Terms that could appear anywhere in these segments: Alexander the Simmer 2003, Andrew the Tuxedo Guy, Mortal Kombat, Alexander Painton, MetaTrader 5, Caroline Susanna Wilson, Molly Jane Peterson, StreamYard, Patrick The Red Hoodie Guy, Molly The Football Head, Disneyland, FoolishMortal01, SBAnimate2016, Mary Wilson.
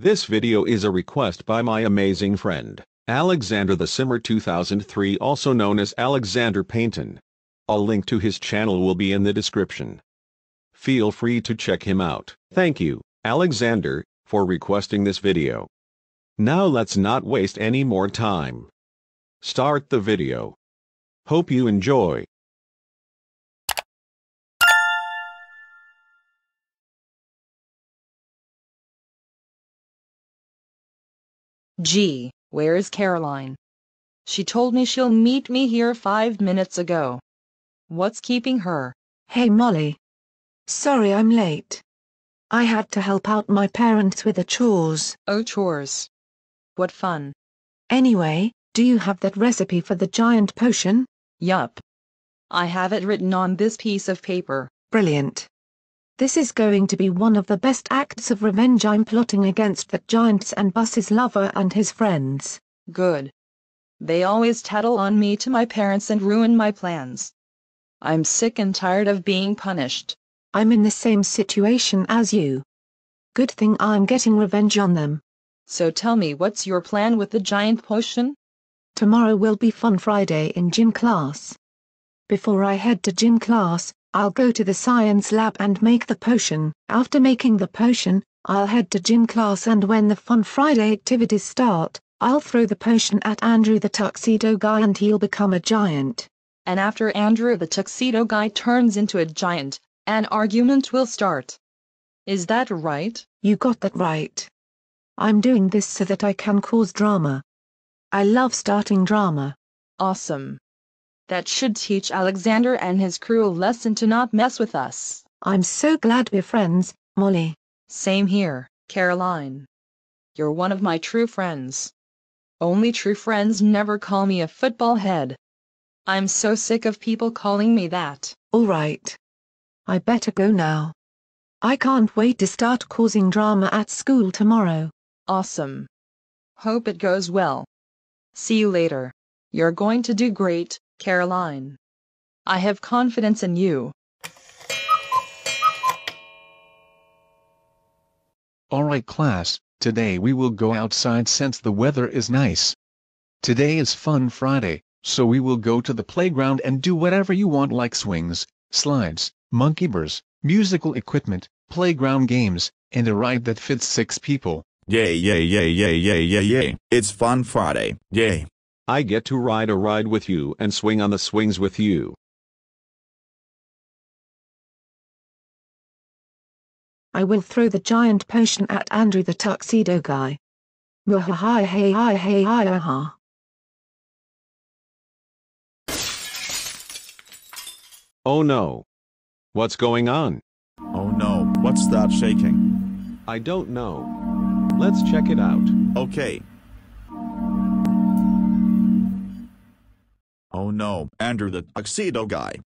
This video is a request by my amazing friend, Alexander the Simmer 2003, also known as Alexander Painton. A link to his channel will be in the description. Feel free to check him out. Thank you, Alexander, for requesting this video. Now let's not waste any more time. Start the video. Hope you enjoy. Gee, where is Caroline? She told me she'll meet me here 5 minutes ago. What's keeping her? Hey Molly. Sorry I'm late. I had to help out my parents with the chores. Oh, chores. What fun. Anyway, do you have that recipe for the giant potion? Yup. I have it written on this piece of paper. Brilliant. This is going to be one of the best acts of revenge I'm plotting against that giants and bus's lover and his friends. Good. They always tattle on me to my parents and ruin my plans. I'm sick and tired of being punished. I'm in the same situation as you. Good thing I'm getting revenge on them. So tell me, what's your plan with the giant potion? Tomorrow will be fun Friday in gym class. Before I head to gym class, I'll go to the science lab and make the potion. After making the potion, I'll head to gym class, and when the Fun Friday activities start, I'll throw the potion at Andrew the Tuxedo Guy and he'll become a giant. And after Andrew the Tuxedo Guy turns into a giant, an argument will start. Is that right? You got that right. I'm doing this so that I can cause drama. I love starting drama. Awesome. That should teach Alexander and his crew a lesson to not mess with us. I'm so glad we're friends, Molly. Same here, Caroline. You're one of my true friends. Only true friends never call me a football head. I'm so sick of people calling me that. All right. I better go now. I can't wait to start causing drama at school tomorrow. Awesome. Hope it goes well. See you later. You're going to do great, Caroline. I have confidence in you. Alright class, today we will go outside since the weather is nice. Today is Fun Friday, so we will go to the playground and do whatever you want, like swings, slides, monkey bars, musical equipment, playground games, and a ride that fits 6 people. Yay yay yay yay yay yay yay. It's Fun Friday. Yay. I get to ride a ride with you and swing on the swings with you. I will throw the giant potion at Andrew the Tuxedo Guy. Muhahahahahahaha. Oh no. What's going on? Oh no, what's that shaking? I don't know. Let's check it out. Okay. Oh no, Andrew the Tuxedo Guy.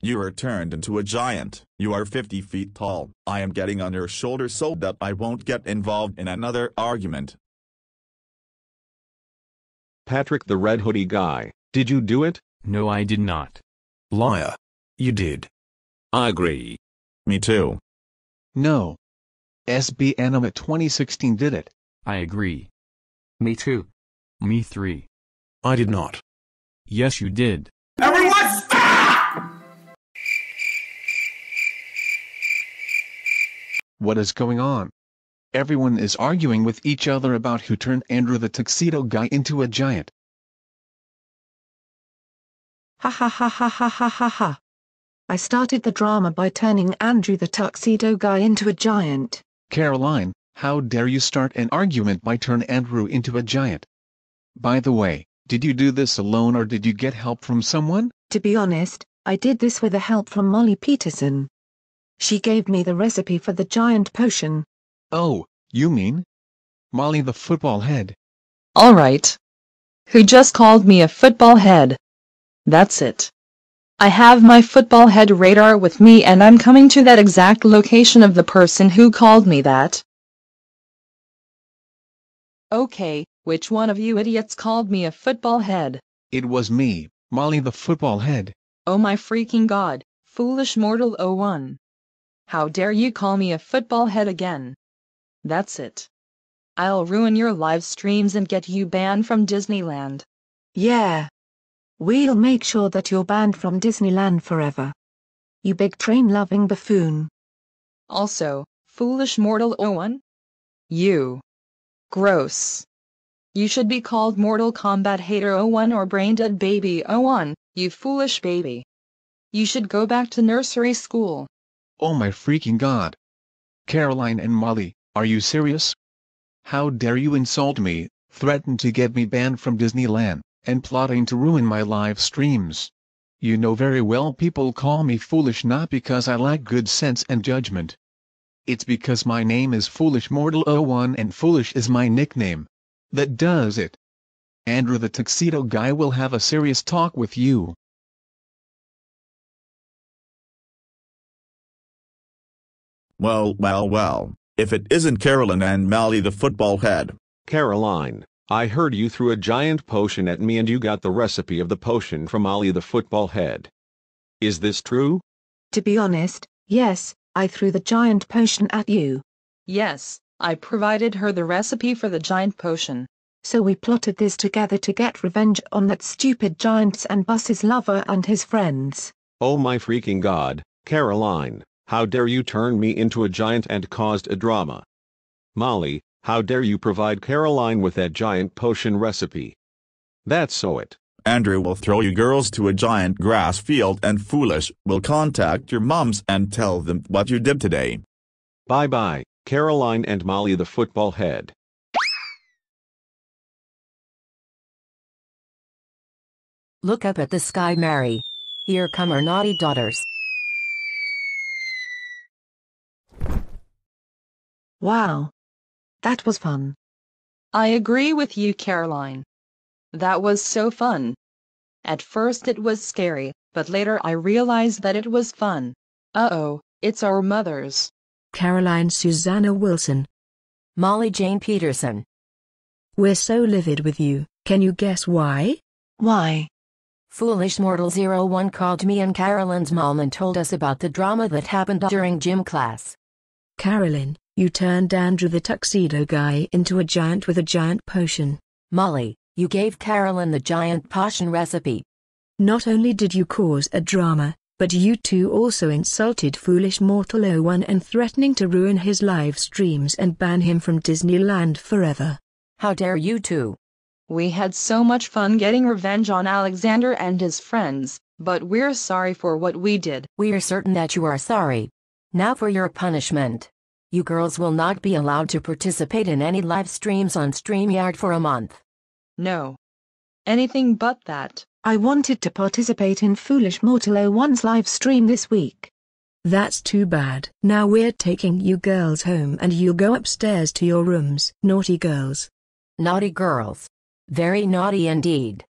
You are turned into a giant. You are 50 feet tall. I am getting on your shoulder so that I won't get involved in another argument. Patrick the Red Hoodie Guy, did you do it? No, I did not. Liar. You did. I agree. Me too. No. SBAnimate2016 did it. I agree. Me too. Me three. I did not. Yes, you did. Everyone stop! What is going on? Everyone is arguing with each other about who turned Andrew the Tuxedo Guy into a giant. Ha ha ha ha ha ha ha ha. I started the drama by turning Andrew the Tuxedo Guy into a giant. Caroline, how dare you start an argument by turning Andrew into a giant? By the way, did you do this alone or did you get help from someone? To be honest, I did this with the help from Molly Peterson. She gave me the recipe for the giant potion. Oh, you mean Molly the Football Head? All right. Who just called me a football head? That's it. I have my football head radar with me and I'm coming to that exact location of the person who called me that. Okay. Which one of you idiots called me a football head? It was me, Molly the Football Head. Oh my freaking god, FoolishMortal01. How dare you call me a football head again? That's it. I'll ruin your live streams and get you banned from Disneyland. Yeah. We'll make sure that you're banned from Disneyland forever. You big train-loving buffoon. Also, FoolishMortal01? You. Gross. You should be called Mortal Kombat Hater 01 or Brain Dead Baby 01, you foolish baby. You should go back to nursery school. Oh my freaking god. Caroline and Molly, are you serious? How dare you insult me, threaten to get me banned from Disneyland, and plotting to ruin my live streams. You know very well people call me foolish not because I lack good sense and judgment. It's because my name is FoolishMortal01 and foolish is my nickname. That does it. Andrew the Tuxedo Guy will have a serious talk with you. Well, well, well. If it isn't Caroline and Molly the Football Head. Caroline, I heard you threw a giant potion at me and you got the recipe of the potion from Molly the Football Head. Is this true? To be honest, yes, I threw the giant potion at you. Yes. I provided her the recipe for the giant potion. So we plotted this together to get revenge on that stupid Giants and Buses lover and his friends. Oh my freaking god, Caroline, how dare you turn me into a giant and caused a drama. Molly, how dare you provide Caroline with that giant potion recipe. That's so it. Andrew will throw you girls to a giant grass field and Foolish will contact your moms and tell them what you did today. Bye bye. Caroline and Molly the Football Head. Look up at the sky, Mary. Here come our naughty daughters. Wow. That was fun. I agree with you, Caroline. That was so fun. At first it was scary, but later I realized that it was fun. Uh-oh, it's our mothers. Caroline Susanna Wilson. Molly Jane Peterson. We're so livid with you, can you guess why? Why? FoolishMortal01 called me and Caroline's mom and told us about the drama that happened during gym class. Caroline, you turned Andrew the Tuxedo Guy into a giant with a giant potion. Molly, you gave Caroline the giant potion recipe. Not only did you cause a drama, but you two also insulted FoolishMortal01 and threatening to ruin his live streams and ban him from Disneyland forever. How dare you two? We had so much fun getting revenge on Alexander and his friends, but we're sorry for what we did. We're certain that you are sorry. Now for your punishment. You girls will not be allowed to participate in any live streams on StreamYard for a month. No. Anything but that. I wanted to participate in FoolishMortal01's live stream this week. That's too bad. Now we're taking you girls home and you go upstairs to your rooms. Naughty girls. Naughty girls. Very naughty indeed.